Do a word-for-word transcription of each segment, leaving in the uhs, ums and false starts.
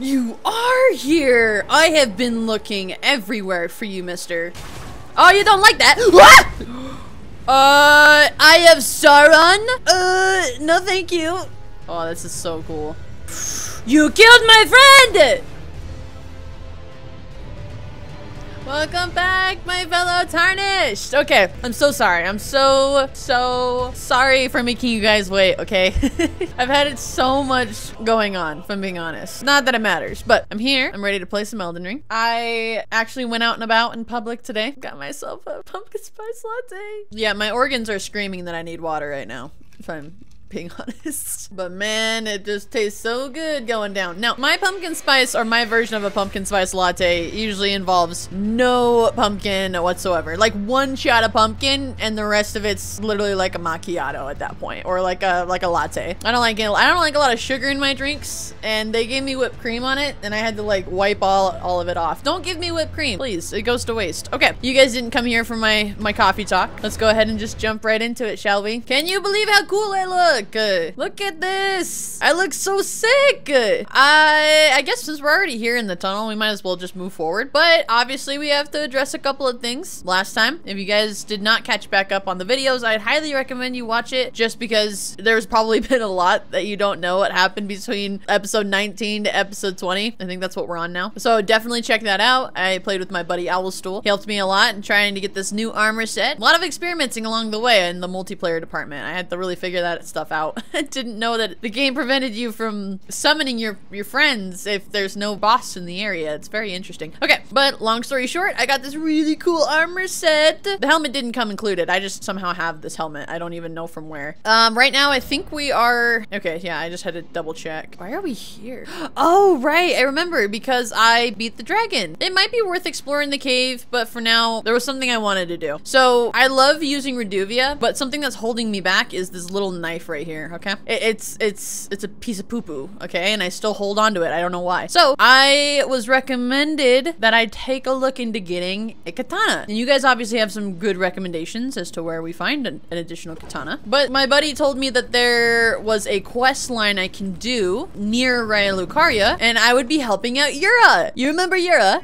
You are here! I have been looking everywhere for you, mister. Oh, you don't like that? uh, I have Sauron? Uh, no thank you. Oh, this is so cool. You killed my friend! Welcome back, my fellow Tarnished! Okay, I'm so sorry. I'm so, so sorry for making you guys wait, okay? I've had it so much going on, if I'm being honest. Not that it matters, but I'm here. I'm ready to play some Elden Ring. I actually went out and about in public today. Got myself a pumpkin spice latte. Yeah, my organs are screaming that I need water right now, if I'm being honest. But man, it just tastes so good going down. Now, my pumpkin spice, or my version of a pumpkin spice latte, usually involves no pumpkin whatsoever. Like one shot of pumpkin and the rest of it's literally like a macchiato at that point, or like a like a latte. I don't like it. I don't like a lot of sugar in my drinks, and they gave me whipped cream on it and I had to like wipe all all of it off. Don't give me whipped cream, please. It goes to waste. Okay, you guys didn't come here for my my coffee talk. Let's go ahead and just jump right into it, shall we? Can you believe how cool I look? Good. Look at this. I look so sick. I I guess since we're already here in the tunnel, we might as well just move forward. But obviously we have to address a couple of things. Last time, if you guys did not catch back up on the videos, I'd highly recommend you watch it just because there's probably been a lot that you don't know what happened between episode nineteen to episode twenty. I think that's what we're on now. So definitely check that out. I played with my buddy Owlstool. He helped me a lot in trying to get this new armor set. A lot of experimenting along the way in the multiplayer department. I had to really figure that stuff out. I didn't know that the game prevented you from summoning your your friends if there's no boss in the area. It's very interesting. Okay, but long story short, I got this really cool armor set. The helmet didn't come included. I just somehow have this helmet. I don't even know from where. Um, right now I think we are, okay, yeah, I just had to double check. Why are we here? Oh, right, I remember because I beat the dragon. It might be worth exploring the cave, but for now, there was something I wanted to do. So I love using Reduvia, but something that's holding me back is this little knife right here, okay? It, it's it's it's a piece of poo-poo, okay? And I still hold on to it. I don't know why. So I was recommended that I take a look into getting a katana. And you guys obviously have some good recommendations as to where we find an, an additional katana. But my buddy told me that there was a quest line I can do near Raya Lucaria, and I would be helping out Yura. You remember Yura?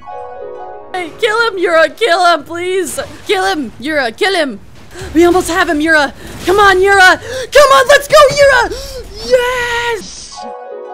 Hey, kill him, Yura, kill him, please. Kill him, Yura, kill him. We almost have him, Yura! Come on, Yura! Come on, let's go, Yura! Yes!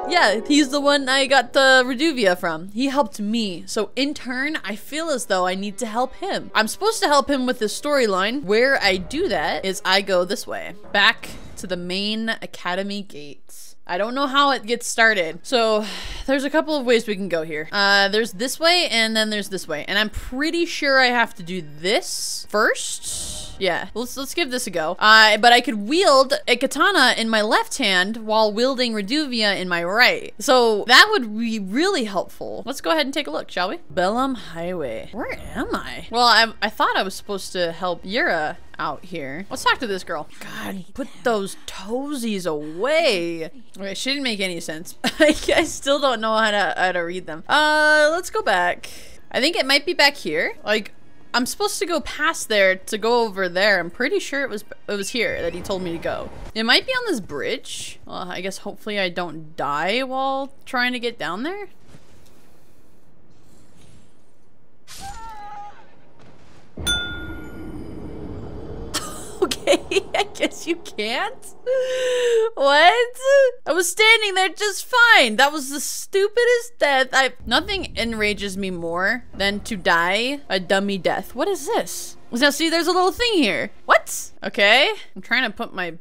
Yeah, he's the one I got the Reduvia from. He helped me. So in turn, I feel as though I need to help him. I'm supposed to help him with his storyline. Where I do that is I go this way. Back to the main academy gates. I don't know how it gets started. So there's a couple of ways we can go here. Uh, there's this way and then there's this way. And I'm pretty sure I have to do this first. Yeah, let's, let's give this a go. Uh, but I could wield a katana in my left hand while wielding Reduvia in my right. So that would be really helpful. Let's go ahead and take a look, shall we? Bellum Highway. Where am I? Well, I, I thought I was supposed to help Yura out here. Let's talk to this girl. God, put those toesies away. Okay, she didn't make any sense. I still don't know how to, how to read them. Uh, let's go back. I think it might be back here. Like, I'm supposed to go past there to go over there. I'm pretty sure it was it was here that he told me to go. It might be on this bridge. Well, I guess hopefully I don't die while trying to get down there. Okay, I guess you can't. What? I was standing there just fine. That was the stupidest death. I nothing enrages me more than to die a dummy death. What is this? Now see, there's a little thing here. What? Okay. I'm trying to put my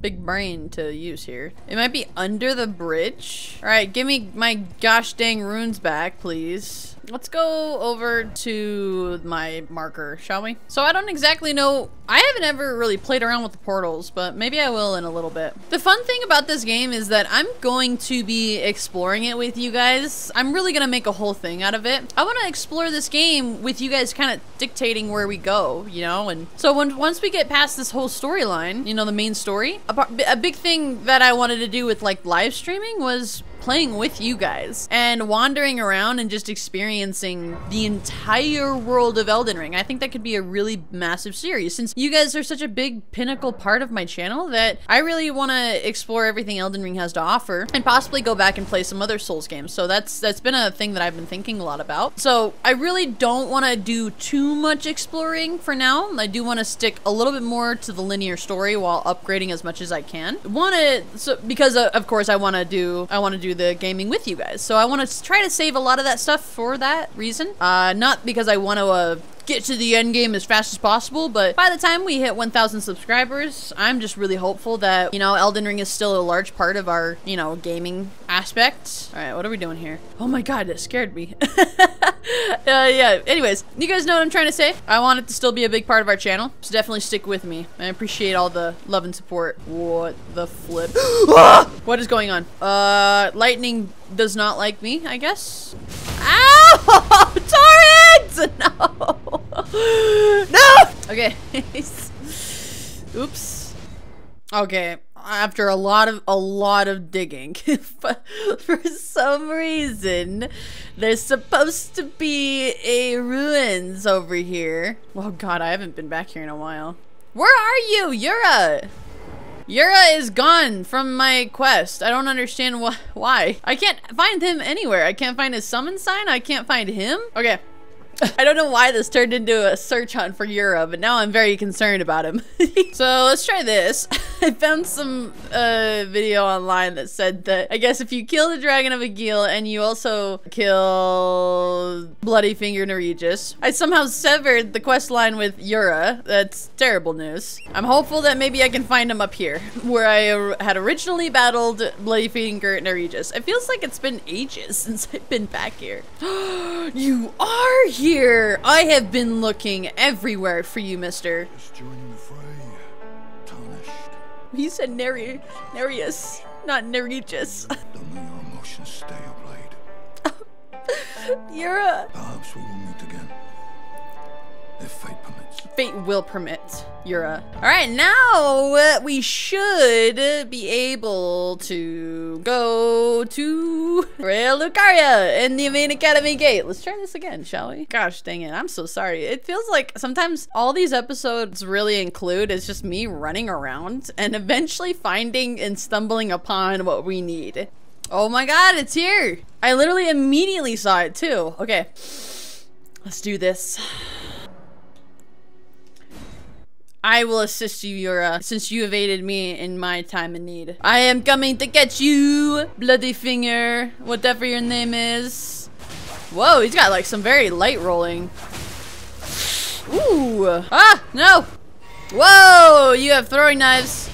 big brain to use here. It might be under the bridge. All right, give me my gosh dang runes back, please. Let's go over to my marker, shall we? So I don't exactly know, I haven't ever really played around with the portals, but maybe I will in a little bit. The fun thing about this game is that I'm going to be exploring it with you guys. I'm really gonna make a whole thing out of it. I wanna explore this game with you guys kind of dictating where we go, you know? And so when, once we get past this whole storyline, you know, the main story, a, a big thing that I wanted to do with like live streaming was playing with you guys and wandering around and just experiencing the entire world of Elden Ring. I think that could be a really massive series, since you guys are such a big pinnacle part of my channel that I really want to explore everything Elden Ring has to offer and possibly go back and play some other Souls games. So that's that's been a thing that I've been thinking a lot about. So I really don't want to do too much exploring for now. I do want to stick a little bit more to the linear story while upgrading as much as I can. Want to so because uh, of course I want to do I want to do the gaming with you guys. So I want to try to save a lot of that stuff for that reason. Uh, not because I want to uh, get to the end game as fast as possible, but by the time we hit one thousand subscribers, I'm just really hopeful that, you know, Elden Ring is still a large part of our, you know, gaming aspect. All right, what are we doing here? Oh my God, that scared me. uh, yeah, anyways, you guys know what I'm trying to say. I want it to still be a big part of our channel, so definitely stick with me. I appreciate all the love and support. What the flip? What is going on? Uh, lightning does not like me, I guess. Ow! Torrent! No! No! Okay. Oops. Okay. After a lot of a lot of digging, for some reason, there's supposed to be a ruins over here. Oh God, I haven't been back here in a while. Where are you, Yura? Yura is gone from my quest. I don't understand wh why. I can't find him anywhere. I can't find his summon sign. I can't find him. Okay. I don't know why this turned into a search hunt for Yura, but now I'm very concerned about him. So let's try this. I found some uh, video online that said that, I guess, if you kill the Dragon of Agil and you also kill Bloody Finger Neregis, I somehow severed the quest line with Yura. That's terrible news. I'm hopeful that maybe I can find him up here, where I had originally battled Bloody Finger Neregis. It feels like it's been ages since I've been back here. You are here! Here, I have been looking everywhere for you, mister. Just join the fray, Tarnished. He said Nere Nereus, not Neregis. Only your emotions stay ablaid. Yura. Perhaps we will meet again, if fate permits. Fate will permit, Yura. All right, now we should be able to go to Raya Lucaria and the main academy gate. Let's try this again, shall we? Gosh dang it, I'm so sorry. It feels like sometimes all these episodes really include is just me running around and eventually finding and stumbling upon what we need. Oh my God, it's here. I literally immediately saw it too. Okay, let's do this. I will assist you, Yura, since you evaded me in my time of need. I am coming to get you, Bloody Finger, whatever your name is. Whoa, he's got like some very light rolling. Ooh, ah, no. Whoa, you have throwing knives.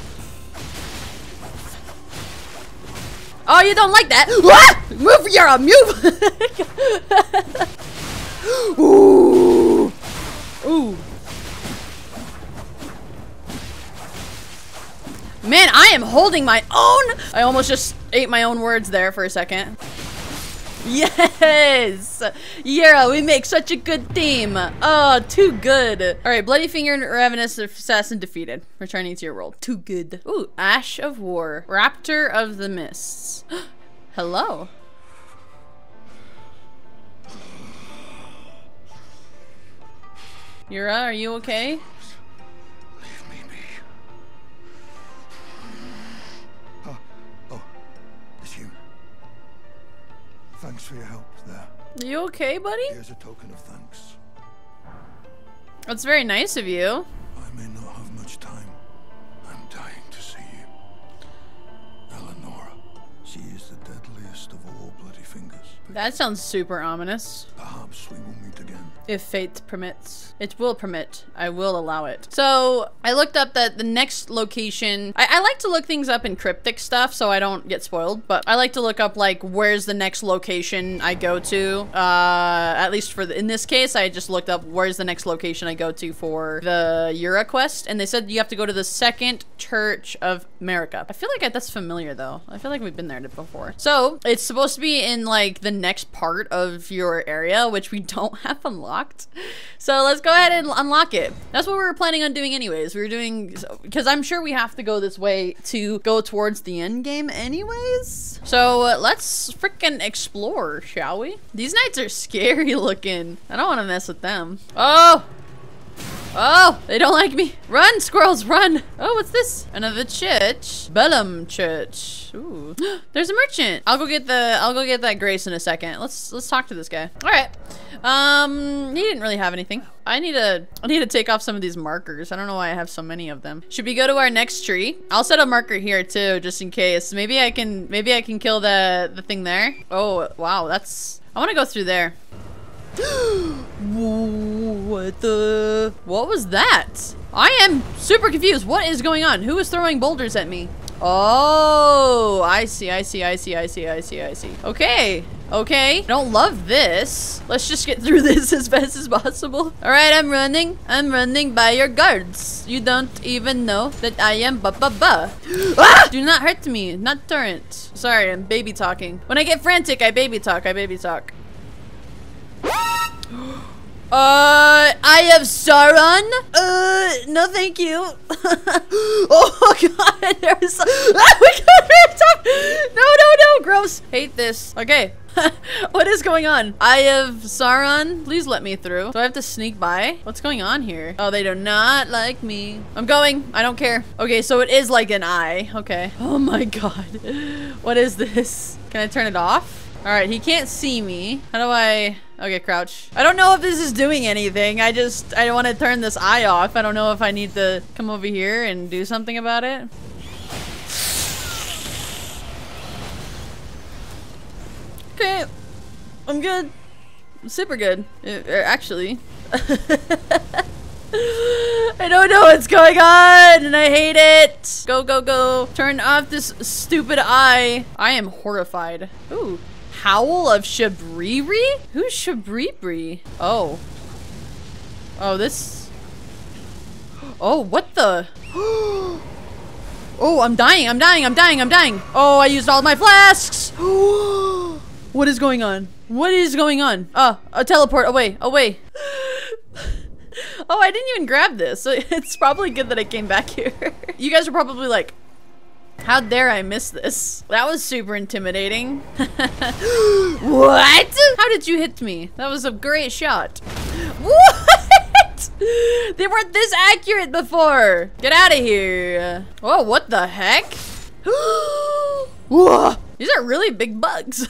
Oh, you don't like that. Ah! Move, Yura, move. Ooh, ooh. Man, I am holding my own. I almost just ate my own words there for a second. Yes, Yura, we make such a good team. Oh, too good. All right, Bloody Finger and Ravenous Assassin defeated. Returning to your world. Too good. Ooh, Ash of War, Raptor of the Mists. Hello. Yura, are you okay? Thanks for your help there. Are you okay, buddy? Here's a token of thanks. That's very nice of you. I may not have much time. I'm dying to see you. Eleonora. She is the deadliest of all Bloody Fingers. That sounds super ominous. Perhaps we will meet again. If fate permits. It will permit. I will allow it. So I looked up that the next location. I, I like to look things up in cryptic stuff so I don't get spoiled, but I like to look up like where's the next location I go to. Uh, at least for the, in this case, I just looked up where's the next location I go to for the Yura quest, and they said you have to go to the second church of America. I feel like I, that's familiar though. I feel like we've been there before. So it's supposed to be in like the next part of your area, which we don't have a lot unlocked. So let's go ahead and unlock it. That's what we were planning on doing anyways. We were doing, because I'm sure we have to go this way to go towards the end game anyways. So uh, let's freaking explore, shall we? These knights are scary looking. I don't want to mess with them. Oh! Oh, they don't like me. Run, squirrels, run. Oh, what's this? Another church. Bellum church. Ooh. There's a merchant. I'll go get the I'll go get that grace in a second. Let's let's talk to this guy. All right. Um, he didn't really have anything. I need to I need to take off some of these markers. I don't know why I have so many of them. Should we go to our next tree? I'll set a marker here too, just in case. Maybe I can maybe I can kill the the thing there. Oh, wow. That's I want to go through there. What the? What was that? I am super confused. What is going on? Who is throwing boulders at me? Oh, I see, I see, I see, I see, I see, I see. Okay, okay. Don't love this. Let's just get through this as fast as possible. All right, I'm running. I'm running by your guards. You don't even know that I am ba-ba-ba. Ah! Do not hurt me, not Torrent. Sorry, I'm baby talking. When I get frantic, I baby talk, I baby talk. Uh, I have Sauron? Uh, no thank you. Oh god, there's so ah, we got ripped up. No, no, no, gross. Hate this. Okay. What is going on? I have Sauron. Please let me through. Do I have to sneak by? What's going on here? Oh, they do not like me. I'm going. I don't care. Okay, so it is like an eye. Okay. Oh my god. What is this? Can I turn it off? All right, he can't see me. How do I? Okay, crouch. I don't know if this is doing anything. I just, I want to turn this eye off. I don't know if I need to come over here and do something about it. Okay, I'm good. I'm super good, actually. I don't know what's going on and I hate it. Go, go, go. Turn off this stupid eye. I am horrified. Ooh. Howl of Shabriri? Who's Shabriri? Oh. Oh, this. Oh, what the? Oh, I'm dying. I'm dying. I'm dying. I'm dying. Oh, I used all my flasks. What is going on? What is going on? Oh, a teleport. Away. Away. Oh, I didn't even grab this. So it's probably good that I came back here. You guys are probably like, how dare I miss this? That was super intimidating. What? How did you hit me? That was a great shot. What? They weren't this accurate before. Get out of here. Oh, what the heck? Whoa. These are really big bugs.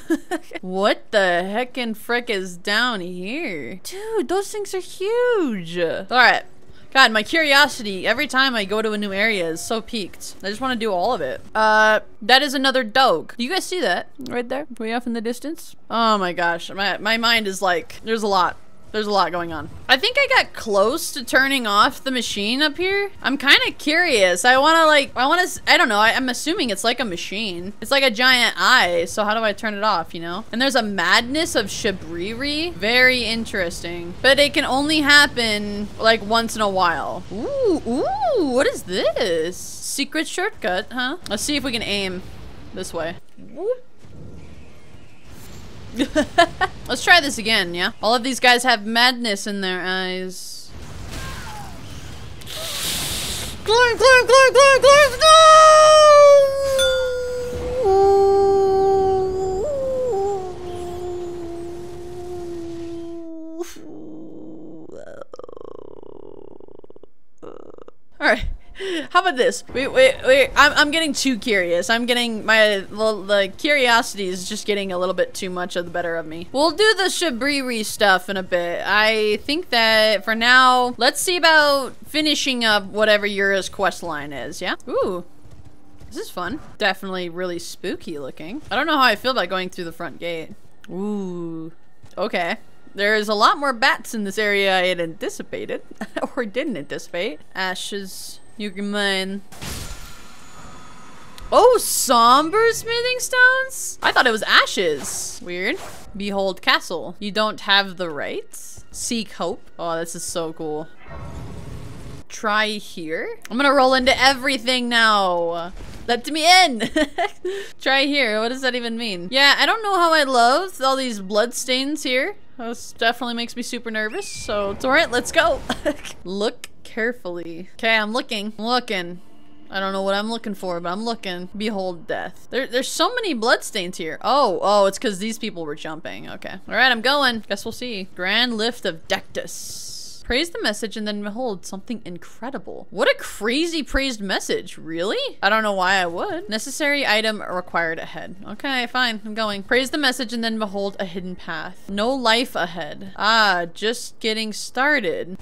What the heckin' frick is down here? Dude, those things are huge. All right. God, my curiosity every time I go to a new area is so piqued. I just want to do all of it. Uh, that is another dog. Do you guys see that right there? Way off in the distance? Oh my gosh, my, my mind is like, there's a lot. There's a lot going on. I think I got close to turning off the machine up here. I'm kind of curious. I want to like, I want to, I don't know. I, I'm assuming it's like a machine. It's like a giant eye. So how do I turn it off, you know? And there's a madness of Shabriri. Very interesting. But it can only happen like once in a while. Ooh, ooh, what is this? Secret shortcut, huh? Let's see if we can aim this way. Whoop. Let's try this again, yeah? All of these guys have madness in their eyes. Climb, climb, climb, climb, climb! No! Alright. How about this? Wait, wait, wait. I'm, I'm getting too curious. I'm getting my the, the curiosity is just getting a little bit too much of the better of me. We'll do the Shabriri stuff in a bit. I think that for now, let's see about finishing up whatever Yura's quest line is. Yeah. Ooh, this is fun. Definitely really spooky looking. I don't know how I feel about going through the front gate. Ooh. Okay. There's a lot more bats in this area I had anticipated or didn't anticipate. Ashes. You can mine. Oh, somber smithing stones? I thought it was ashes. Weird. Behold castle. You don't have the rights. Seek hope. Oh, this is so cool. Try here. I'm gonna roll into everything now. Let me in. Try here. What does that even mean? Yeah, I don't know how I love all these blood stains here. This definitely makes me super nervous, so it's alright, let's go. Look carefully. Okay, I'm looking. I'm looking. I don't know what I'm looking for, but I'm looking. Behold death. There, there's so many bloodstains here. Oh, oh, it's because these people were jumping. Okay. Alright, I'm going. Guess we'll see. Grand lift of Dectus. Praise the message and then behold something incredible. What a crazy praised message, really? I don't know why I would. Necessary item required ahead. Okay, fine, I'm going. Praise the message and then behold a hidden path. No life ahead. Ah, just getting started.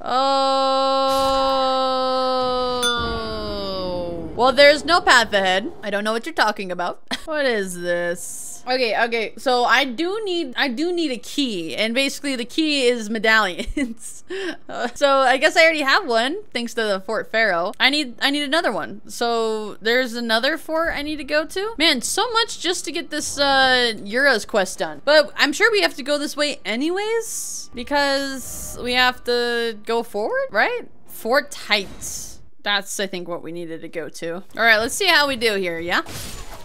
Oh. Well, there's no path ahead. I don't know what you're talking about. What is this? Okay, okay, so I do need I do need a key, and basically the key is medallions. uh, so I guess I already have one, thanks to the Fort Pharaoh. I need I need another one. So there's another fort I need to go to? Man, so much just to get this uh, Yura's quest done. But I'm sure we have to go this way anyways, because we have to go forward, right? Fort Haight. That's, I think, what we needed to go to. All right, let's see how we do here, yeah?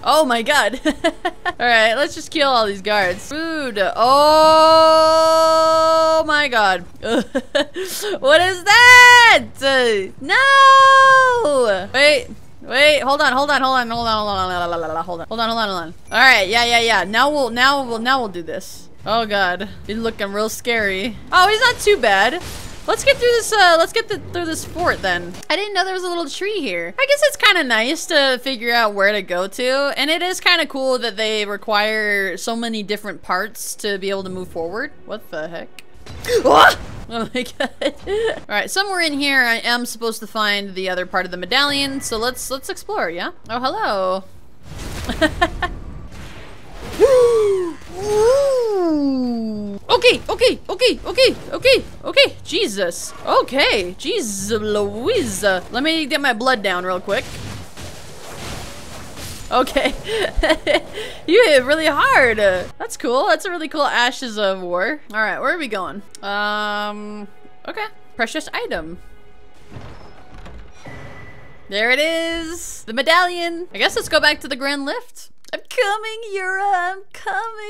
Oh my god. Alright, let's just kill all these guards. Food. Oh my god. What is that? Uh, no! Wait. Wait, hold on, hold on, hold on, hold on, hold on, hold on, hold on, hold on, hold on, hold on. Alright, yeah, yeah, yeah. Now we'll, now we'll, now we'll do this. Oh god. He's looking real scary. Oh, he's not too bad. Let's get through this, uh, let's get the, through this fort then. I didn't know there was a little tree here. I guess it's kind of nice to figure out where to go to. And it is kind of cool that they require so many different parts to be able to move forward. What the heck? Oh my god. All right, somewhere in here I am supposed to find the other part of the medallion. So let's, let's explore, yeah? Oh, hello. Ooh. Okay, okay, okay, okay, okay, okay, Jesus. Okay, Jesus Louise. Let me get my blood down real quick. Okay. You hit really hard. That's cool. That's a really cool Ashes of War. All right, where are we going? Um, okay. Precious item. There it is. The medallion. I guess let's go back to the Grand Lift. I'm coming, Yura, I'm coming.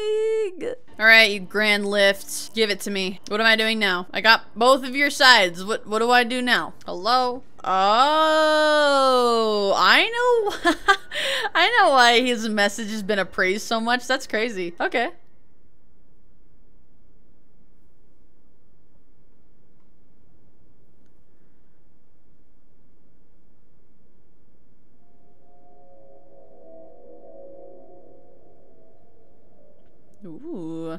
All right, you grand lift, give it to me. What am I doing now? I got both of your sides. What What do I do now? Hello? Oh, I know. I know why his message has been appraised so much. That's crazy. Okay. Ooh.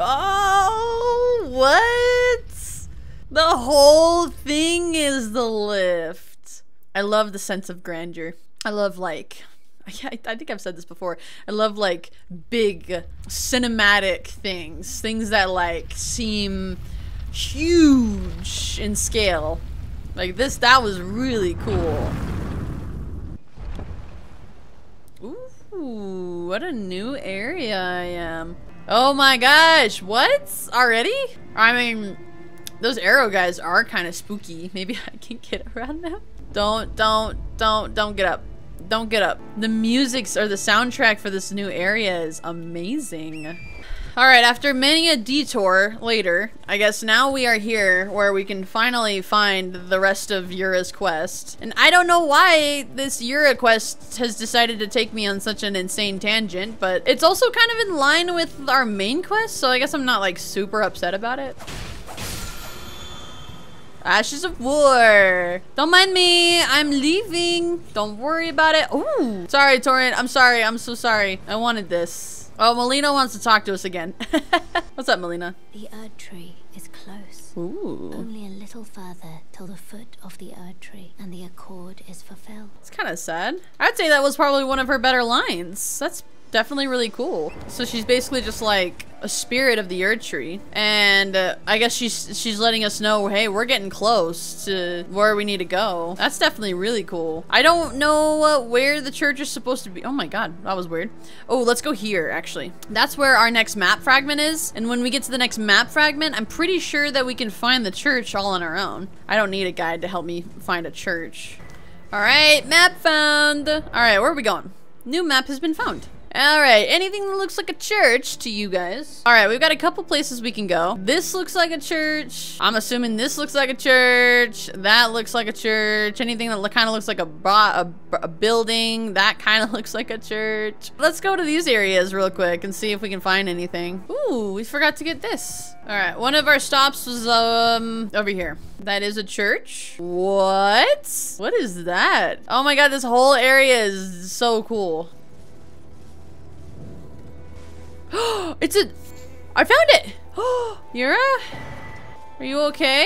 Oh, what? The whole thing is the lift. I love the sense of grandeur. I love, like, I think I've said this before. I love, like, big cinematic things. Things that, like, seem huge in scale. Like this, that was really cool. Ooh, what a new area I am. Oh my gosh, what? Already? I mean, those arrow guys are kind of spooky. Maybe I can get around them? Don't, don't, don't, don't get up. Don't get up. The music's or the soundtrack for this new area is amazing. All right, after many a detour later, I guess now we are here where we can finally find the rest of Yura's quest. And I don't know why this Yura quest has decided to take me on such an insane tangent, but it's also kind of in line with our main quest, so I guess I'm not like super upset about it. Ashes of War. Don't mind me. I'm leaving. Don't worry about it. Ooh. Sorry, Torrent. I'm sorry. I'm so sorry. I wanted this. Oh, Melina wants to talk to us again. What's up, Melina? The Erdtree is close. Ooh. Only a little further till the foot of the Erdtree and the accord is fulfilled. It's kind of sad. I'd say that was probably one of her better lines. That's definitely really cool. So she's basically just like, a spirit of the Erdtree, and uh, I guess she's she's letting us know, hey, we're getting close to where we need to go. That's definitely really cool. I don't know uh, where the church is supposed to be. Oh my god, that was weird. Oh, let's go here, actually. That's where our next map fragment is, and when we get to the next map fragment, I'm pretty sure that we can find the church all on our own. I don't need a guide to help me find a church. All right, map found. All right, where are we going? New map has been found. Alright, anything that looks like a church to you guys. Alright, we've got a couple places we can go. This looks like a church. I'm assuming this looks like a church. That looks like a church. Anything that kind of looks like a, a, a building, that kind of looks like a church. Let's go to these areas real quick and see if we can find anything. Ooh, we forgot to get this. Alright, one of our stops was um over here. That is a church. What? What is that? Oh my god, this whole area is so cool. It's a... I found it! Yura? Are you okay?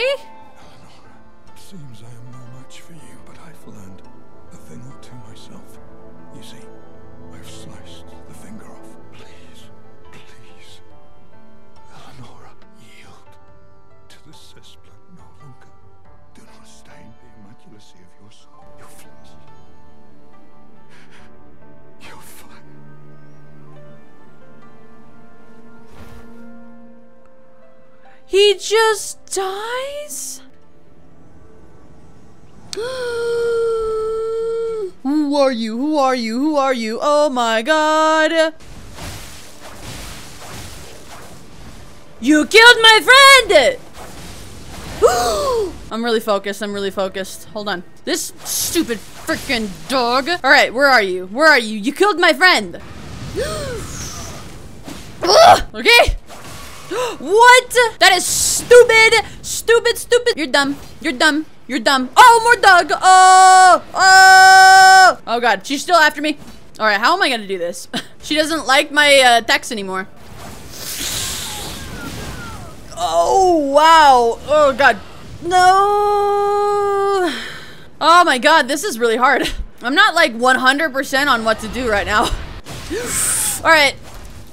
Eleanor, it seems I am no match for you, but I've learned a thing or two myself. You see, I've sliced the finger off. Please, please, Eleanor, yield to the cessplant no longer. Do not stain the immaculacy of your soul, your flesh, your fire. He just dies? Who are you? Who are you? Who are you? Oh my god! You killed my friend! I'm really focused. I'm really focused. Hold on. This stupid freaking dog. Alright, where are you? Where are you? You killed my friend! Okay! What? That is stupid, stupid, stupid. You're dumb. You're dumb. You're dumb. Oh, more dog. Oh, oh. Oh god, she's still after me. All right, how am I gonna do this? She doesn't like my uh, attacks anymore. Oh wow. Oh god. No. Oh my god, this is really hard. I'm not like one hundred percent on what to do right now. All right,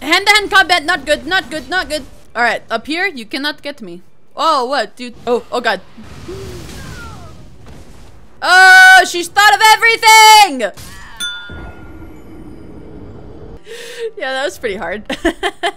hand-to-hand combat. Not good. Not good. Not good. All right, up here, you cannot get me. Oh, what, dude? Oh, oh god. Oh, she's thought of everything! Yeah, that was pretty hard. uh,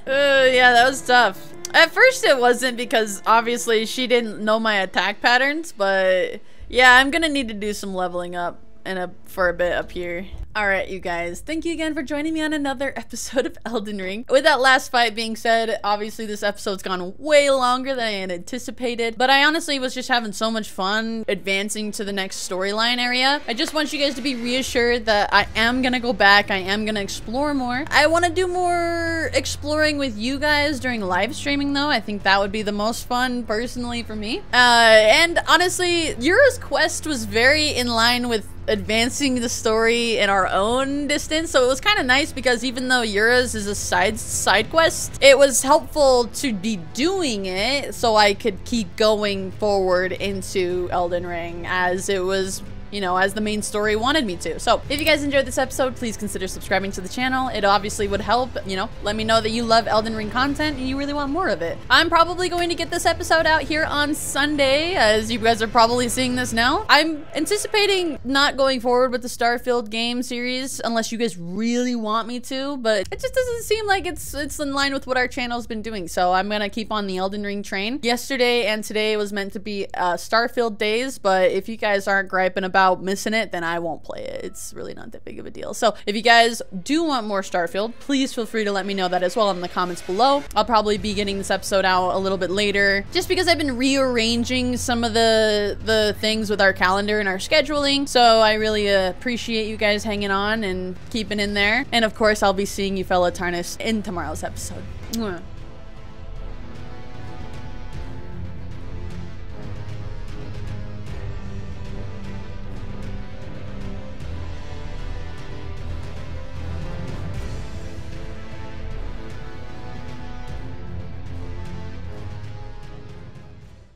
yeah, that was tough. At first it wasn't because obviously she didn't know my attack patterns, but yeah, I'm gonna need to do some leveling up and up for a bit up here. All right, you guys, thank you again for joining me on another episode of Elden Ring. With that last fight being said, obviously this episode's gone way longer than I had anticipated, but I honestly was just having so much fun advancing to the next storyline area. I just want you guys to be reassured that I am gonna go back, I am gonna explore more. I wanna do more exploring with you guys during live streaming though. I think that would be the most fun personally for me. Uh, and honestly, Yura's quest was very in line with advancing the story in our own distance, so it was kind of nice because even though Yura's is a side side quest, it was helpful to be doing it so I could keep going forward into Elden Ring as it was, you know, as the main story wanted me to. So if you guys enjoyed this episode, please consider subscribing to the channel. It obviously would help, you know, let me know that you love Elden Ring content and you really want more of it. I'm probably going to get this episode out here on Sunday, as you guys are probably seeing this now. I'm anticipating not going forward with the Starfield game series unless you guys really want me to, but it just doesn't seem like it's it's in line with what our channel's been doing, so I'm gonna keep on the Elden Ring train. Yesterday and today was meant to be uh, Starfield days, but if you guys aren't griping about missing it, then I won't play it. It's really not that big of a deal. So if you guys do want more Starfield, please feel free to let me know that as well in the comments below. I'll probably be getting this episode out a little bit later just because I've been rearranging some of the the things with our calendar and our scheduling. So I really appreciate you guys hanging on and keeping in there. And of course, I'll be seeing you fellow Tarnished in tomorrow's episode. Mwah.